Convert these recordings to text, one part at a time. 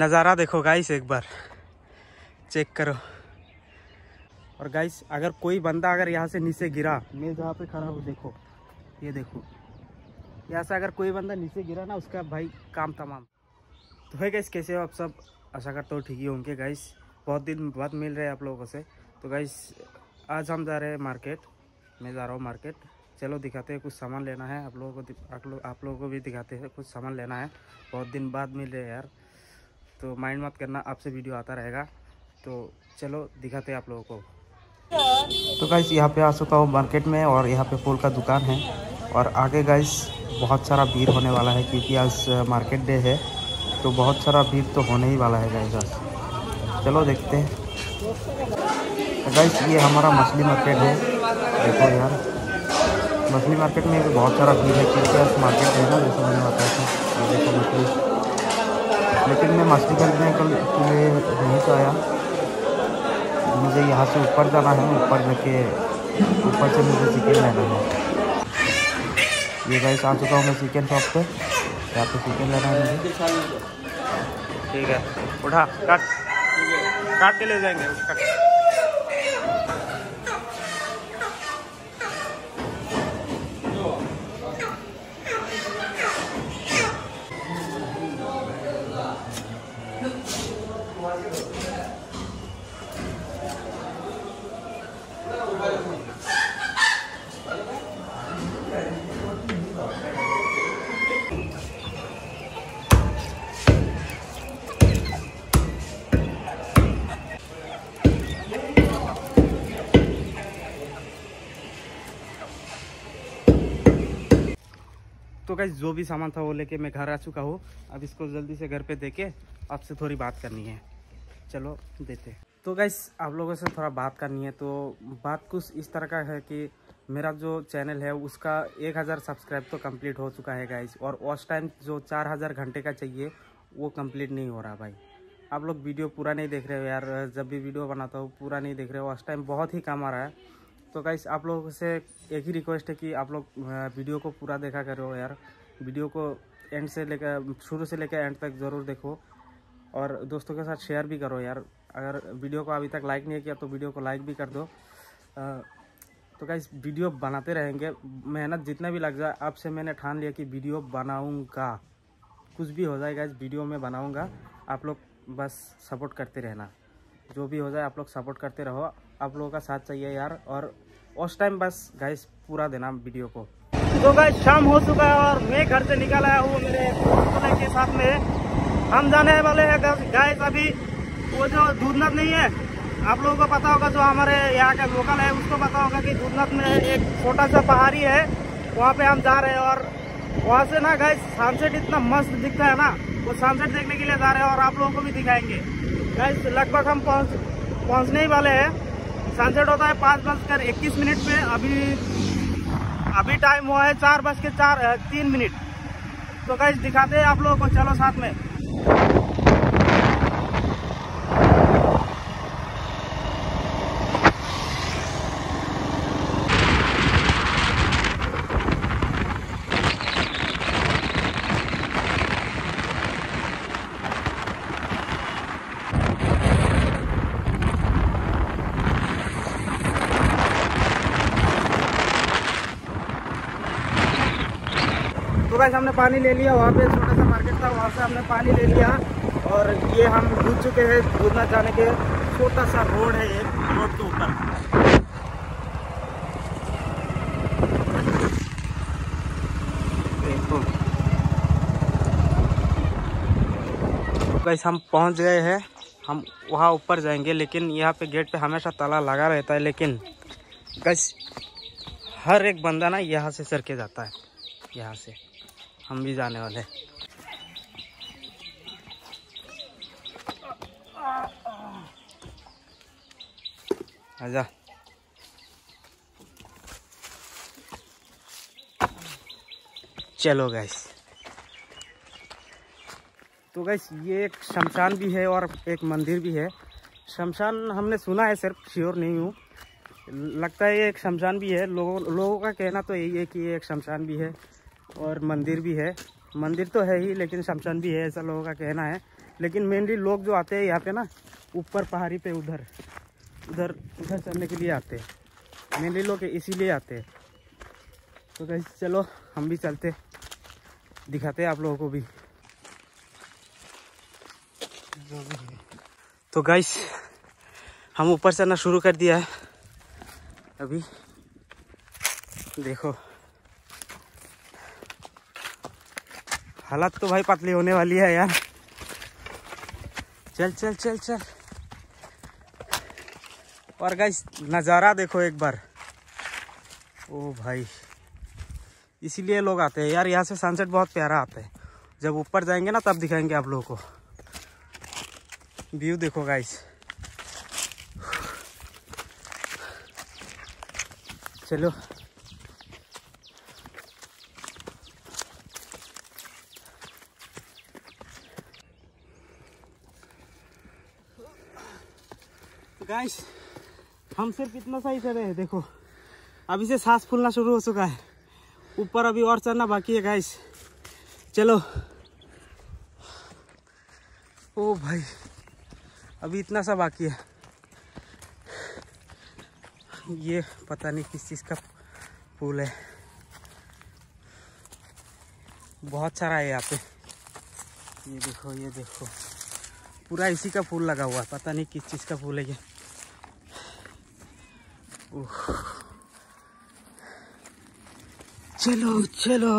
नज़ारा देखो गाइस, एक बार चेक करो। और गाइस अगर कोई बंदा अगर यहाँ से नीचे गिरा, मैं जहाँ पे खड़ा हूँ देखो, ये देखो, यहाँ से अगर कोई बंदा नीचे गिरा ना, उसका भाई काम तमाम। तो है गाइस, कैसे हो आप सब? आशा करता हूँ ठीक ही होंगे गाइस। बहुत दिन बाद मिल रहे हैं आप लोगों से। तो गाइस आज हम जा रहे हैं मार्केट, मैं जा रहा हूँ मार्केट। चलो दिखाते हैं, कुछ सामान लेना है आप लोगों को, आप लोगों को भी दिखाते हैं कुछ सामान लेना है। बहुत दिन बाद मिल रहे हैं यार, तो माइंड मत करना, आपसे वीडियो आता रहेगा। तो चलो दिखाते हैं आप लोगों को। तो गाइस यहाँ पे आ चुका हूँ मार्केट में, और यहाँ पे फूल का दुकान है। और आगे गाइस बहुत सारा भीड़ होने वाला है, क्योंकि आज मार्केट डे है, तो बहुत सारा भीड़ तो होने ही वाला है गाइस आज। चलो देखते हैं। गाइस ये हमारा मछली मार्केट है, देखो यार मछली मार्केट में भी बहुत सारा भीड़ है, क्योंकि आज मार्केट है ना, जैसे मैंने बताया था। देखो मछली, लेकिन मैं मछली खरीदने के लिए नहीं तो आया, मुझे यहाँ से ऊपर जाना है, ऊपर जाके ऊपर से मुझे चिकन लेना है। ये गाइस आ चुका हूँ मैं चिकन शॉप पे, यहाँ पे चिकन लेना है मुझे। ठीक है, उठा काट काट के ले जाएंगे। तो गाइस जो भी सामान था वो लेके मैं घर आ चुका हूँ। अब इसको जल्दी से घर पे देके आपसे थोड़ी बात करनी है, चलो देते। तो गाइस आप लोगों से थोड़ा बात करनी है, तो बात कुछ इस तरह का है कि मेरा जो चैनल है उसका 1000 सब्सक्राइब तो कंप्लीट हो चुका है गाइस, और वॉच टाइम जो 4000 घंटे का चाहिए वो कंप्लीट नहीं हो रहा भाई। आप लोग वीडियो पूरा नहीं देख रहे हो यार, जब भी वीडियो बनाता हूँ पूरा नहीं देख रहे हो, वॉच टाइम बहुत ही कम आ रहा है। तो गाइस आप लोगों से एक ही रिक्वेस्ट है कि आप लोग वीडियो को पूरा देखा करो यार, वीडियो को एंड से लेकर, शुरू से लेकर एंड तक ज़रूर देखो, और दोस्तों के साथ शेयर भी करो यार। अगर वीडियो को अभी तक लाइक नहीं किया तो वीडियो को लाइक भी कर दो। तो गाइस वीडियो बनाते रहेंगे, मेहनत जितना भी लग जाए। आपसे मैंने ठान लिया कि वीडियो बनाऊँगा, कुछ भी हो जाए गाइस वीडियो में बनाऊँगा। आप लोग बस सपोर्ट करते रहना, जो भी हो जाए आप लोग सपोर्ट करते रहो, आप लोगों का साथ चाहिए यार। और उस टाइम बस गाइस पूरा देना वीडियो को। तो गाइस शाम हो चुका है और मैं घर से निकल आया हूँ मेरे दोस्तों के साथ में। हम जाने वाले हैं गाइस अभी, वो जो दूधनाथ नहीं है, आप लोगों को पता होगा, जो हमारे यहाँ का लोकल है उसको पता होगा कि दूधनाथ में एक छोटा सा पहाड़ी है, वहाँ पे हम जा रहे हैं। और वहाँ से ना गाइस सनसेट इतना मस्त दिखता है ना, वो सनसेट देखने के लिए जा रहे हैं, और आप लोगों को भी दिखाएंगे गाइस। लगभग हम पहुँचने ही वाले हैं। सनसेट होता है 5:21 पे, अभी टाइम हुआ है 4:03। तो गाइस दिखाते हैं आप लोगों को, चलो साथ में। गाइस हमने पानी ले लिया, वहाँ पे छोटा सा मार्केट था, वहाँ से हमने पानी ले लिया। और ये हम घूम चुके हैं दूधनाथ जाने के, छोटा सा रोड है, एक रोड के ऊपर। तो गाइस हम पहुँच गए हैं, हम वहाँ ऊपर जाएंगे, लेकिन यहाँ पे गेट पे हमेशा ताला लगा रहता है। लेकिन गाइस हर एक बंदा ना यहाँ से सर के जाता है, यहाँ से हम भी जाने वाले हैं। आजा चलो गाइस। तो गाइस ये एक शमशान भी है और एक मंदिर भी है। शमशान हमने सुना है, सिर्फ श्योर नहीं हूँ, लगता है ये एक शमशान भी है। लोगों का कहना तो यही है कि ये एक शमशान भी है और मंदिर भी है। मंदिर तो है ही, लेकिन शमशान भी है, ऐसा लोगों का कहना है। लेकिन मेनली लोग जो आते हैं यहाँ पे ना ऊपर पहाड़ी पे उधर उधर उधर चलने के लिए आते हैं, मेनली लोग इसीलिए आते हैं। तो गाइस चलो हम भी चलते, दिखाते हैं आप लोगों को भी। तो गाइस हम ऊपर चलना शुरू कर दिया है अभी, देखो हालत तो भाई पतली होने वाली है यार। चल चल चल चल। और गाइस नज़ारा देखो एक बार, ओ भाई इसीलिए लोग आते हैं यार। यहाँ से सनसेट बहुत प्यारा आता है, जब ऊपर जाएंगे ना तब दिखाएंगे आप लोगों को। व्यू देखो गाइस, चलो गाइस हम सिर्फ इतना सही चले हैं, देखो अभी से सांस फूलना शुरू हो चुका है। ऊपर अभी और चलना बाकी है गाइस, चलो। ओ भाई अभी इतना सा बाकी है, ये पता नहीं किस चीज़ का पुल है, बहुत सारा है यहाँ पे। ये देखो, ये देखो पूरा इसी का पुल लगा हुआ है, पता नहीं किस चीज़ का पुल है ये। चलो चलो।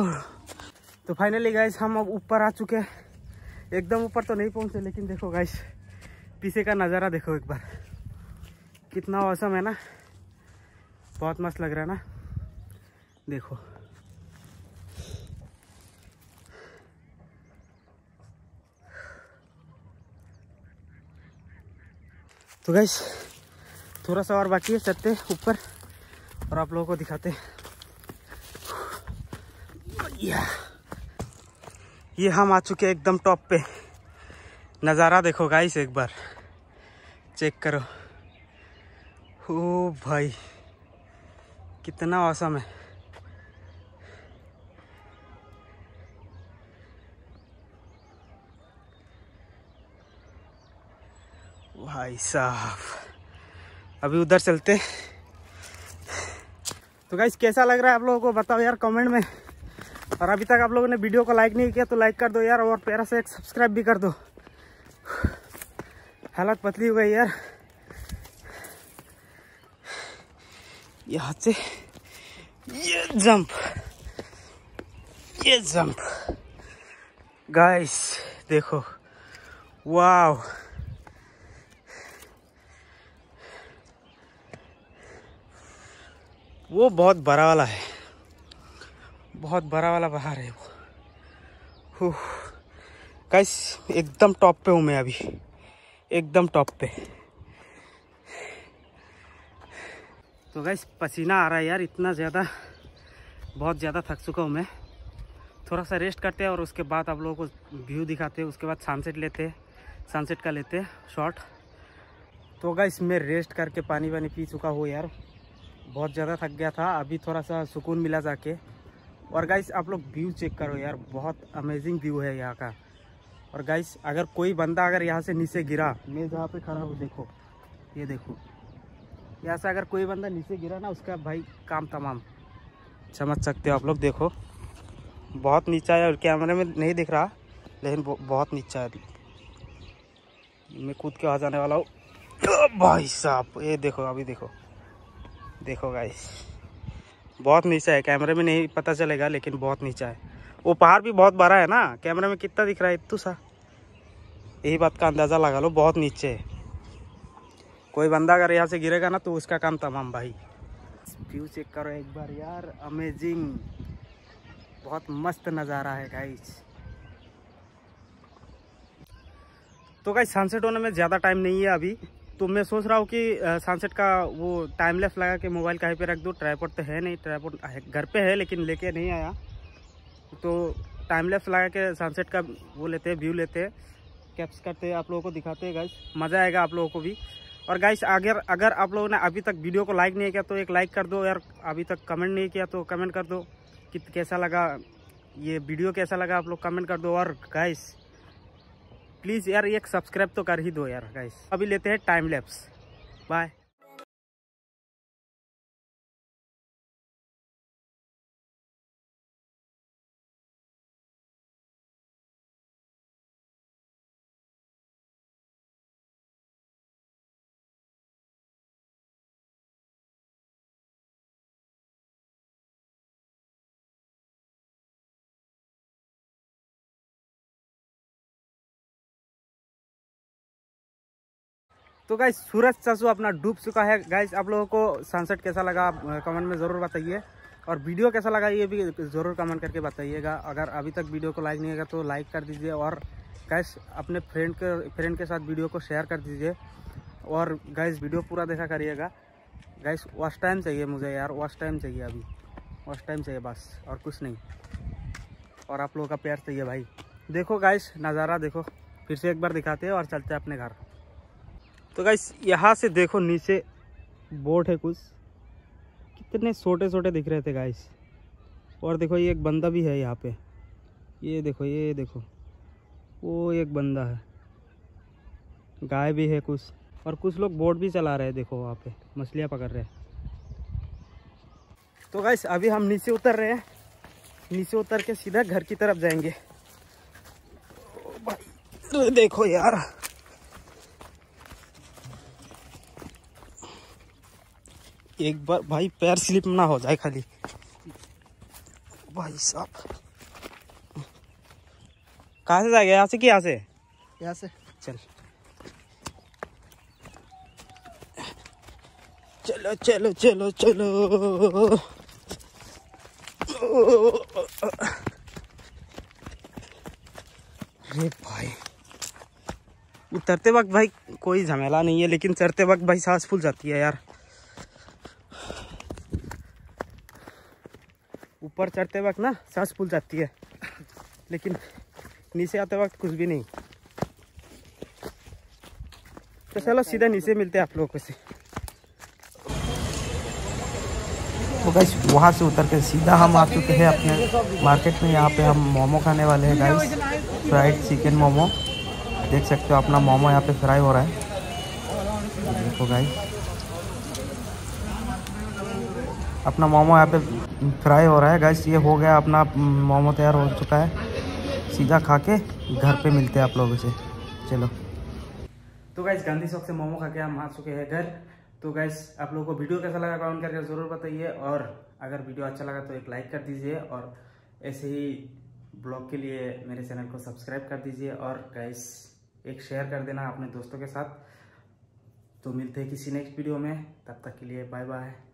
तो फाइनली गाइस हम अब ऊपर आ चुके हैं, एकदम ऊपर तो नहीं पहुंचे लेकिन देखो गाइस पीछे का नज़ारा देखो एक बार, कितना औसम है ना, बहुत मस्त लग रहा है ना। देखो तो गाइस थोड़ा सा और बाकी है, चलते हैं ऊपर और आप लोगों को दिखाते हैं। ये हम आ चुके हैं एकदम टॉप पे, नज़ारा देखो गाइस एक बार चेक करो। ओ भाई कितना औसम है। भाई साहब अभी उधर चलते। तो गाइस कैसा लग रहा है आप लोगों को बताओ यार कमेंट में, और अभी तक आप लोगों ने वीडियो को लाइक नहीं किया तो लाइक कर दो यार, और प्यारा से एक सब्सक्राइब भी कर दो। हालत पतली हो गई यार, यहाँ से ये जंप, ये जंप गाइस देखो, वाव वो बहुत बड़ा वाला है, बहुत बड़ा वाला पहाड़ है वो। गाइस एकदम टॉप पे हूँ मैं अभी, एकदम टॉप पे। तो गाइस पसीना आ रहा है यार इतना ज़्यादा, बहुत ज़्यादा थक चुका हूँ मैं। थोड़ा सा रेस्ट करते हैं और उसके बाद आप लोगों को व्यू दिखाते हैं, उसके बाद सनसेट लेते हैं, सनसेट का लेते हैं शॉट। तो गाइस मैं रेस्ट करके पानी वानी पी चुका हूँ यार, बहुत ज़्यादा थक गया था, अभी थोड़ा सा सुकून मिला जाके। और गाइस आप लोग व्यू चेक करो यार, बहुत अमेजिंग व्यू है यहाँ का। और गाइस अगर कोई बंदा अगर यहाँ से नीचे गिरा, मैं जहाँ पे खड़ा हूँ देखो, ये देखो यहाँ से अगर कोई बंदा नीचे गिरा ना उसका भाई काम तमाम, समझ सकते हो आप लोग। देखो बहुत नीचा है और कैमरे में नहीं दिख रहा लेकिन बहुत नीचा है, मैं कूद के आ जाने वाला हूँ भाई साहब। ये देखो अभी देखो, देखो गाइस बहुत नीचा है, कैमरे में नहीं पता चलेगा लेकिन बहुत नीचा है। वो पहाड़ भी बहुत बड़ा है ना, कैमरे में कितना दिख रहा है इतू सा, यही बात का अंदाज़ा लगा लो, बहुत नीचे है। कोई बंदा अगर यहाँ से गिरेगा ना तो उसका काम तमाम भाई। व्यू चेक करो एक बार यार, अमेजिंग, बहुत मस्त नज़ारा है गाइस। तो गाइस सनसेट होने में ज़्यादा टाइम नहीं है अभी, तो मैं सोच रहा हूँ कि सनसेट का वो टाइम लैप्स लगा के मोबाइल कहीं पे रख दूँ। ट्राइपॉड तो है नहीं, ट्राइपॉड घर पे है लेकिन लेके नहीं आया, तो टाइम लैप्स लगा के सनसेट का वो लेते हैं, व्यू लेते हैं, कैप्स करते हैं, आप लोगों को दिखाते हैं गाइस, मज़ा आएगा आप लोगों को भी। और गाइस अगर आप लोगों ने अभी तक वीडियो को लाइक नहीं किया तो एक लाइक कर दो यार, अभी तक कमेंट नहीं किया तो कमेंट कर दो कि कैसा लगा ये वीडियो, कैसा लगा आप लोग कमेंट कर दो। और गाइस प्लीज़ यार एक सब्सक्राइब तो कर ही दो यार गाइस। अभी लेते हैं टाइम लैप्स। बाय। तो गाइस सूरज चाचू अपना डूब चुका है गाइस। आप लोगों को सनसेट कैसा लगा आप कमेंट में ज़रूर बताइए, और वीडियो कैसा लगा ये भी ज़रूर कमेंट करके बताइएगा। अगर अभी तक वीडियो को लाइक नहीं किया तो लाइक कर दीजिए, और गाइस अपने फ्रेंड के साथ वीडियो को शेयर कर दीजिए। और गाइस वीडियो पूरा देखा करिएगा। गाइस वॉच टाइम चाहिए मुझे यार, वॉच टाइम चाहिए, अभी वॉच टाइम चाहिए बस और कुछ नहीं, और आप लोगों का प्यार चाहिए भाई। देखो गाइस नज़ारा देखो, फिर से एक बार दिखाते हैं और चलते हैं अपने घर। तो गाइस यहाँ से देखो नीचे बोट है कुछ, कितने छोटे छोटे दिख रहे थे गाइस। और देखो ये एक बंदा भी है यहाँ पे, ये देखो, ये देखो वो एक बंदा है। गाय भी है कुछ, और कुछ लोग बोट भी चला रहे हैं, देखो वहाँ पे मछलियाँ पकड़ रहे हैं। तो गाइस अभी हम नीचे उतर रहे हैं, नीचे उतर के सीधा घर की तरफ जाएंगे। तो देखो यार एक बार भाई पैर स्लिप ना हो जाए खाली भाई साहब। कहाँ से जाएगा, यहाँ से कि यहाँ से? यहाँ से चल, चलो चलो चलो चलो। अरे भाई उतरते वक्त भाई कोई झमेला नहीं है, लेकिन चढ़ते वक्त भाई सांस फूल जाती है यार। ऊपर चढ़ते वक्त ना सांस फूल जाती है, लेकिन नीचे आते वक्त कुछ भी नहीं। तो चलो सीधा नीचे मिलते हैं आप लोगों से। तो गाइस वहाँ से उतर के सीधा हम आ चुके हैं अपने मार्केट में। यहाँ पे हम मोमो खाने वाले हैं गाइस, फ्राइड चिकन मोमो। देख सकते हो अपना मोमो यहाँ पे फ्राई हो रहा है। देखो गाइस अपना मोमो यहाँ पे फ्राई हो रहा है गाइस। ये हो गया अपना मोमो, तैयार हो चुका है। सीधा खा के घर पे मिलते हैं आप लोगों से, चलो। तो गाइस गांधी चौक से मोमो खा के हम आ चुके हैं घर। तो गाइस आप लोगों को वीडियो कैसा लगा कमेंट करके ज़रूर बताइए, और अगर वीडियो अच्छा लगा तो एक लाइक कर दीजिए, और ऐसे ही ब्लॉग के लिए मेरे चैनल को सब्सक्राइब कर दीजिए, और गाइस एक शेयर कर देना अपने दोस्तों के साथ। तो मिलते हैं किसी नेक्स्ट वीडियो में, तब तक के लिए बाय बाय।